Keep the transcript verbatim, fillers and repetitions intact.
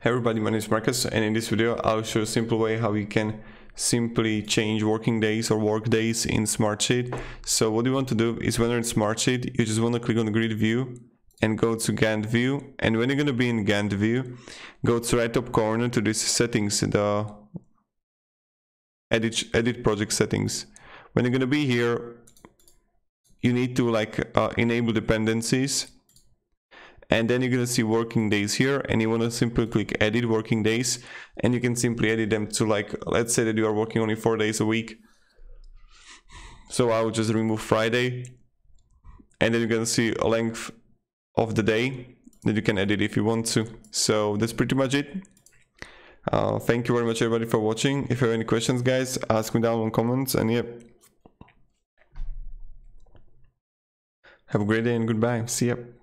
Hey everybody, my name is Marcus, and in this video I'll show you a simple way how you can simply change working days or work days in Smartsheet. So what you want to do is when you're in Smartsheet, you just want to click on the grid view and go to Gantt view, and when you're going to be in Gantt view, go to right top corner to this settings, the edit, edit project settings. When you're going to be here, you need to like uh, enable dependencies. And then you're going to see working days here, and you want to simply click edit working days, and you can simply edit them to, like, let's say that you are working only four days a week. So I will just remove Friday, and then you're going to see a length of the day that you can edit if you want to. So that's pretty much it. Uh, thank you very much everybody for watching. If you have any questions, guys, ask me down in the comments, and yeah. Have a great day and goodbye. See ya.